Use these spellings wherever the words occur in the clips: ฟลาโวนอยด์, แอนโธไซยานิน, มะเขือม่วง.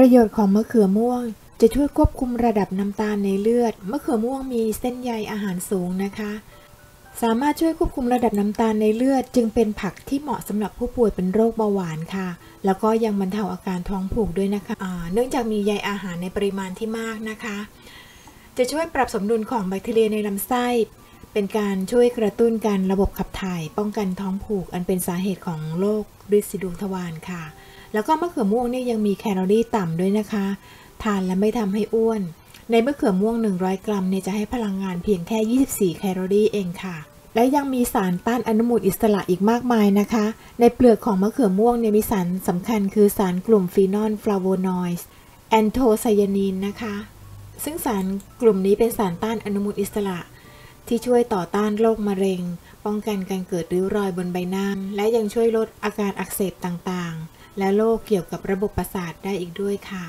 ประโยชน์ของมะเขือม่วงจะช่วยควบคุมระดับน้ำตาลในเลือดมะเขือม่วงมีเส้นใยอาหารสูงนะคะสามารถช่วยควบคุมระดับน้ำตาลในเลือดจึงเป็นผักที่เหมาะสำหรับผู้ป่วยเป็นโรคเบาหวานค่ะแล้วก็ยังบรรเทาอาการท้องผูกด้วยนะคะเนื่องจากมีใยอาหารในปริมาณที่มากนะคะจะช่วยปรับสมดุลของแบคทีเรียในลำไส้เป็นการช่วยกระตุ้นการระบบขับถ่ายป้องกันท้องผูกอันเป็นสาเหตุของโรคริดสีดวงทวารค่ะแล้วก็มะเขือม่วงนี่ยังมีแคลอรี่ต่ำด้วยนะคะทานและไม่ทำให้อ้วนในมะเขือม่วง100 กรัมเนี่ยจะให้พลังงานเพียงแค่24 แคลอรี่เองค่ะและยังมีสารต้านอนุมูลอิสระอีกมากมายนะคะในเปลือกของมะเขือม่วงเนี่ยมีสารสำคัญคือสารกลุ่มฟีนอลฟลาโวนอยด์แอนโทไซยานินนะคะซึ่งสารกลุ่มนี้เป็นสารต้านอนุมูลอิสระที่ช่วยต่อต้านโรคมะเร็งป้องกันการเกิดริ้วรอยบนใบหน้าและยังช่วยลดอาการอักเสบต่างๆและโรคเกี่ยวกับระบบประสาทได้อีกด้วยค่ะ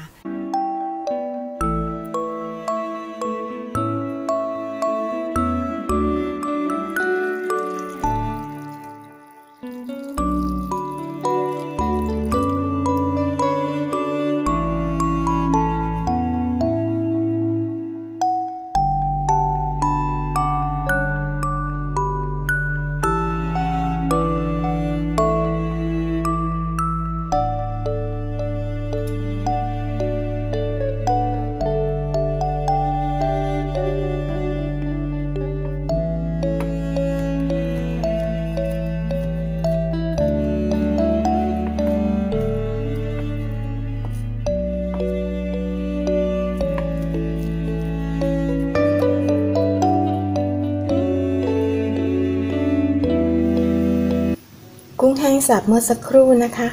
แห้งสับเมื่อสักครู่นะคะ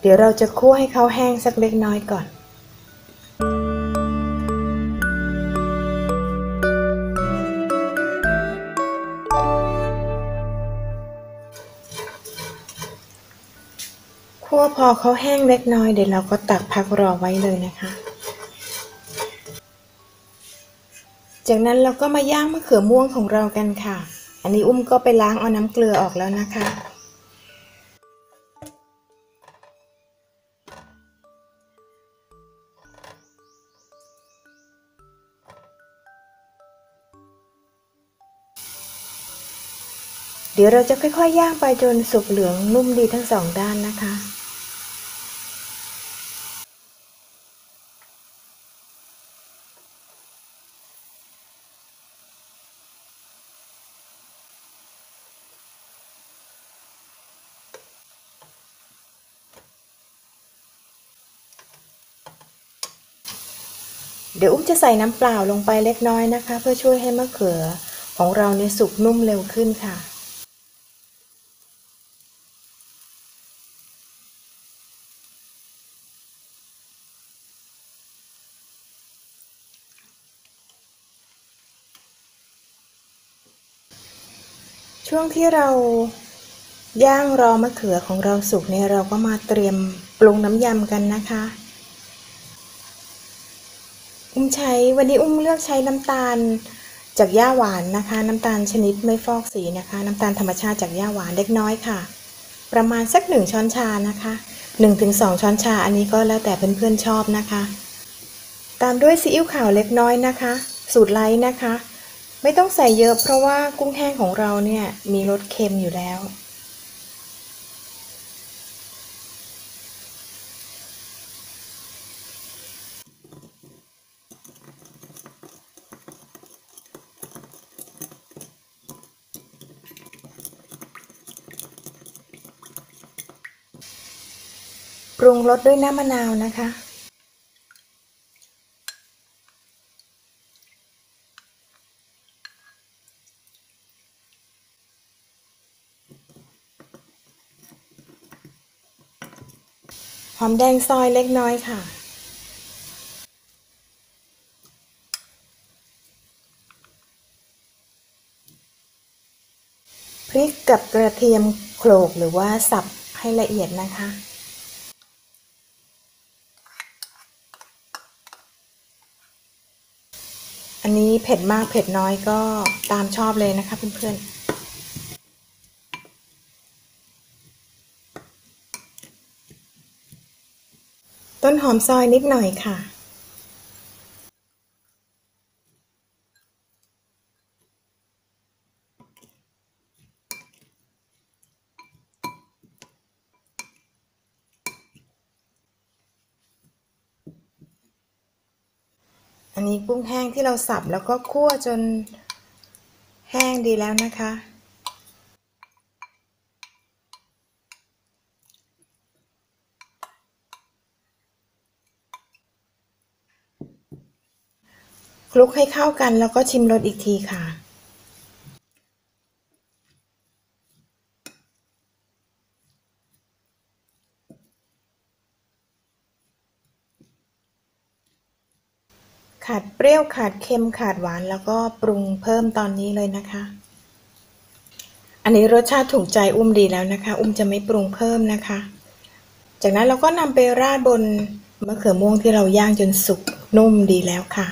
เดี๋ยวเราจะคั่วให้เขาแห้งสักเล็กน้อยก่อนคั่วพอเขาแห้งเล็กน้อยเดี๋ยวเราก็ตักพักรอไว้เลยนะคะจากนั้นเราก็มาย่างมะเขือม่วงของเรากันค่ะอันนี้อุ้มก็ไปล้างเอาน้ำเกลือออกแล้วนะคะเดี๋ยวเราจะค่อยๆย่างไปจนสุกเหลืองนุ่มดีทั้งสองด้านนะคะเดี๋ยวอุ้มจะใส่น้ำเปล่าลงไปเล็กน้อยนะคะเพื่อช่วยให้มะเขือของเราเนี่ยสุกนุ่มเร็วขึ้นค่ะช่วงที่เราย่างรอมะเขือของเราสุกเนี่ยเราก็มาเตรียมปรุงน้ำยำกันนะคะวันนี้อุ้มเลือกใช้น้ำตาลจากหญ้าหวานนะคะน้ำตาลชนิดไม่ฟอกสีนะคะน้ำตาลธรรมชาติจากหญ้าหวานเล็กน้อยค่ะประมาณสัก1ช้อนชานะคะ 1-2 ช้อนชาอันนี้ก็แล้วแต่เพื่อนๆชอบนะคะตามด้วยซีอิ๊วขาวเล็กน้อยนะคะสูตรไลท์นะคะไม่ต้องใส่เยอะเพราะว่ากุ้งแห้งของเราเนี่ยมีรสเค็มอยู่แล้วปรุงรสด้วยน้ำมะนาวนะคะหอมแดงซอยเล็กน้อยค่ะพริกกับกระเทียมโขลกหรือว่าสับให้ละเอียดนะคะอันนี้เผ็ดมากเผ็ดน้อยก็ตามชอบเลยนะคะเพื่อนๆ ต้นหอมซอยนิดหน่อยค่ะอันนี้กุ้งแห้งที่เราสับแล้วก็คั่วจนแห้งดีแล้วนะคะคลุกให้เข้ากันแล้วก็ชิมรสอีกทีค่ะขาดเปรี้ยวขาดเค็มขาดหวานแล้วก็ปรุงเพิ่มตอนนี้เลยนะคะอันนี้รสชาติถูกใจอุ้มดีแล้วนะคะอุ้มจะไม่ปรุงเพิ่มนะคะจากนั้นเราก็นำไปราดบนมะเขือม่วงที่เราย่างจนสุกนุ่มดีแล้วค่ะ